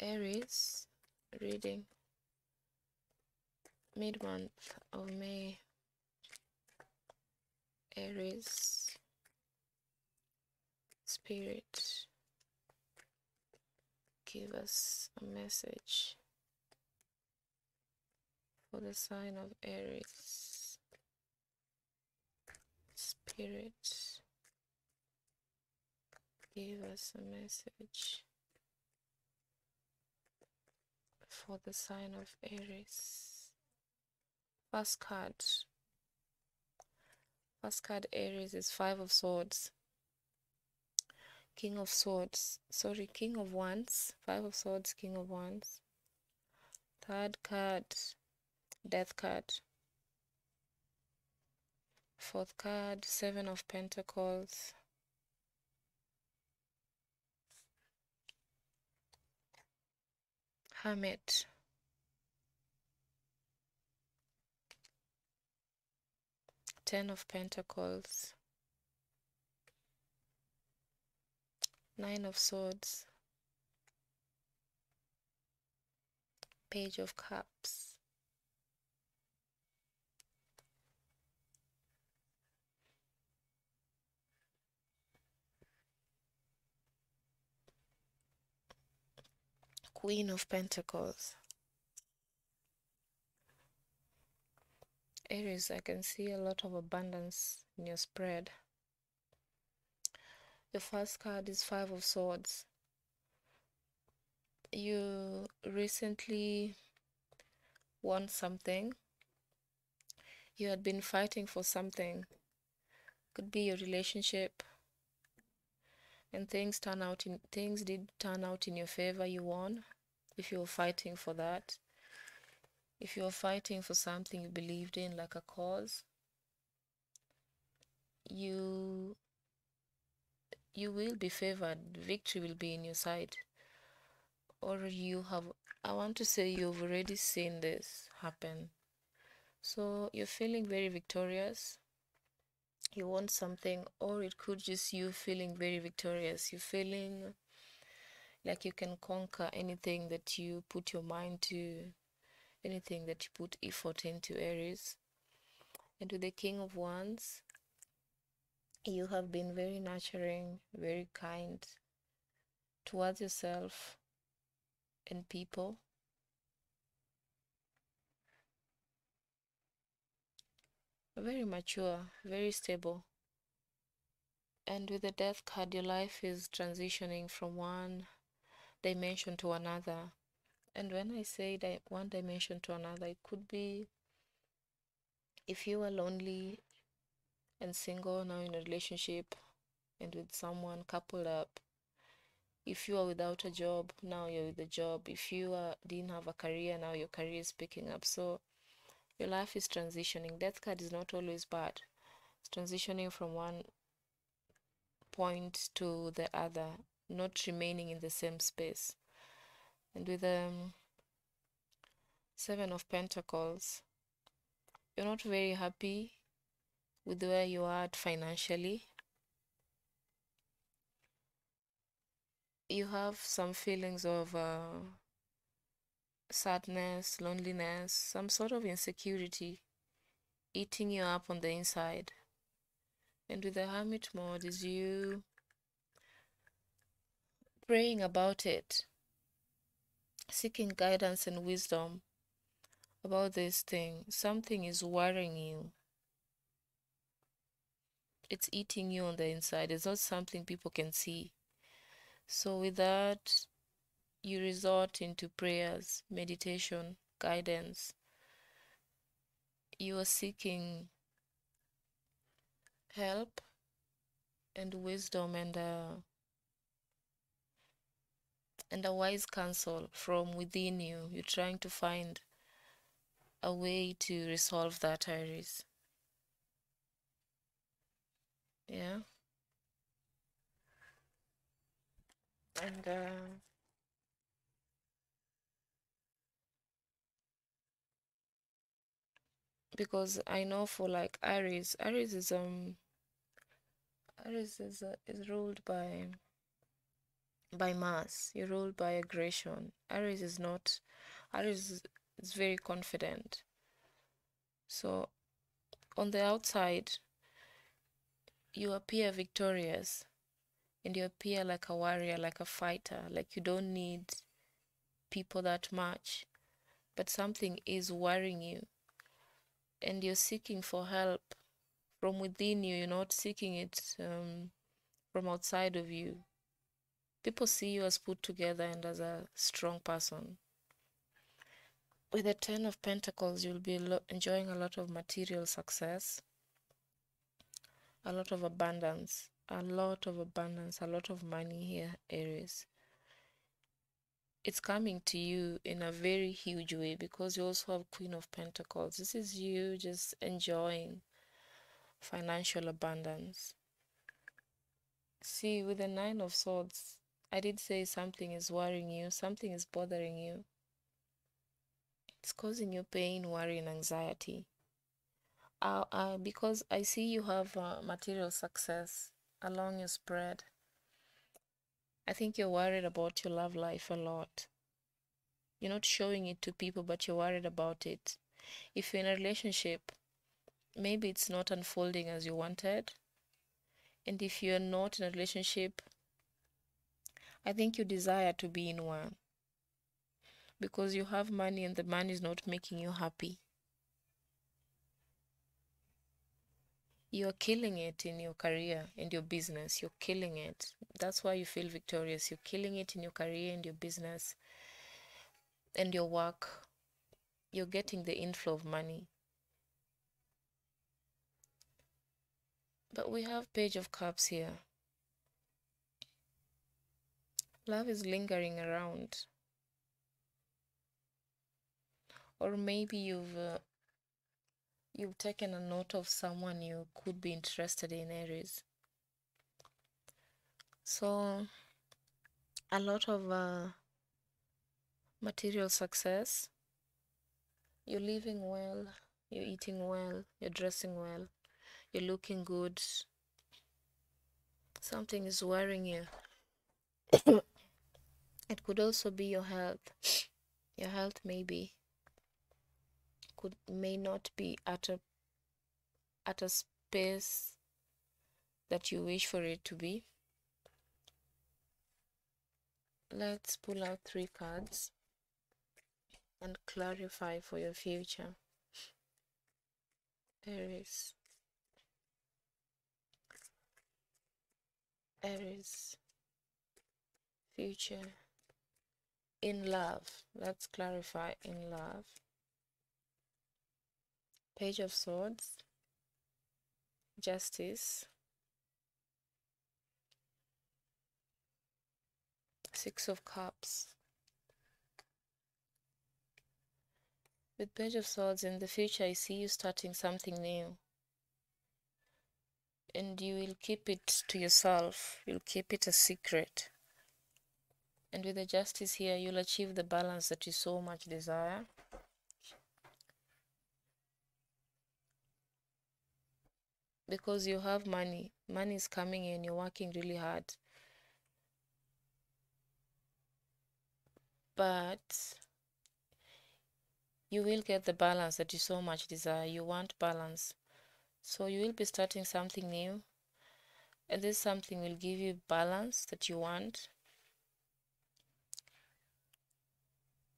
Aries reading mid-month of May. Aries spirit, give us a message for the sign of Aries. Spirit, give us a message for the sign of Aries. First card Aries is Five of Swords, King of Wands. Five of Swords, King of Wands. Third card, Death card. Fourth card, Seven of Pentacles. Hermit. Ten of Pentacles. Nine of Swords. Page of Cups. Queen of Pentacles. Aries, I can see a lot of abundance in your spread. Your first card is Five of Swords. You recently won something. You had been fighting for something. Could be your relationship. And things did turn out in your favor. You won. If you were fighting for that, if you were fighting for something you believed in, like a cause, you will be favored. Victory will be in your side. Or you have, I want to say, you've already seen this happen. So you're feeling very victorious. You want something, or it could just you feeling very victorious. You're feeling like you can conquer anything that you put your mind to, anything that you put effort into, Aries. And with the King of Wands, you have been very nurturing, very kind towards yourself and people. Very mature, very stable. And with the Death card, your life is transitioning from one dimension to another. And when I say that one dimension to another, it could be if you are lonely and single, now in a relationship and with someone, coupled up. If you are without a job, now you're with a job. If you didn't have a career, now your career is picking up. So your life is transitioning. Death card is not always bad. It's transitioning from one point to the other, not remaining in the same space. And with the Seven of Pentacles, you're not very happy with where you are at financially. You have some feelings of sadness, loneliness, some sort of insecurity eating you up on the inside. And with the Hermit mode is you praying about it, seeking guidance and wisdom about this thing. Something is worrying you. It's eating you on the inside. It's not something people can see. So with that, you resort into prayers, meditation, guidance. You are seeking help and wisdom and a wise counsel from within you. You're trying to find a way to resolve that, Aries. Yeah. And because I know for like Aries is ruled by by mass, you rule by aggression. Aries is very confident. So on the outside, you appear victorious and you appear like a warrior, like a fighter, like you don't need people that much, but something is worrying you and you're seeking for help from within you. You're not seeking it from outside of you. People see you as put together and as a strong person. With the Ten of Pentacles, you'll be enjoying a lot of material success, a lot of abundance, a lot of money here, Aries. It's coming to you in a very huge way because you also have Queen of Pentacles. This is you just enjoying financial abundance. See, with the Nine of Swords, I did say something is worrying you, something is bothering you. It's causing you pain, worry, and anxiety. Because I see you have material success along your spread. I think you're worried about your love life a lot. You're not showing it to people, but you're worried about it. If you're in a relationship, maybe it's not unfolding as you wanted. And if you're not in a relationship, I think you desire to be in one. Because you have money and the money is not making you happy. You're killing it in your career and your business. You're killing it. That's why you feel victorious. You're killing it in your career and your business and your work. You're getting the inflow of money. But we have Page of Cups here. Love is lingering around. Or maybe you've taken a note of someone you could be interested in, Aries. So, a lot of material success. You're living well, you're eating well, you're dressing well, you're looking good. Something is worrying you. It could also be your health. Your health maybe may not be at a space that you wish for it to be. Let's pull out three cards and clarify for your future, Aries. Aries, future in love. Let's clarify in love. Page of Swords, Justice, Six of Cups. With Page of Swords in the future, I see you starting something new. And you will keep it to yourself. You'll keep it a secret. And with the Justice here, you'll achieve the balance that you so much desire. Because you have money. Money is coming in. You're working really hard. But you will get the balance that you so much desire. You want balance. So you will be starting something new. And this something will give you balance that you want.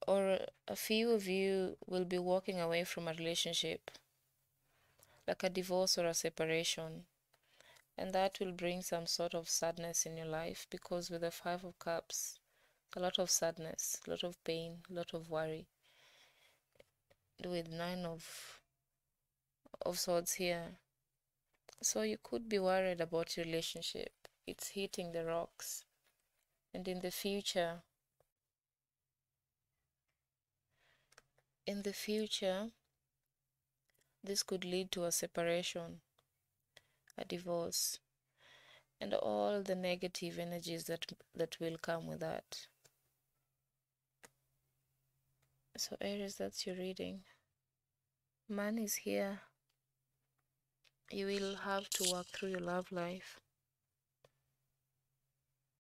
Or a few of you will be walking away from a relationship, like a divorce or a separation, and that will bring some sort of sadness in your life, because with the Five of Cups, a lot of sadness, a lot of pain, a lot of worry. With Nine of Swords here, so you could be worried about your relationship. It's hitting the rocks, and in the future this could lead to a separation, a divorce, and all the negative energies that will come with that. So Aries, that's your reading. Man is here. You will have to work through your love life.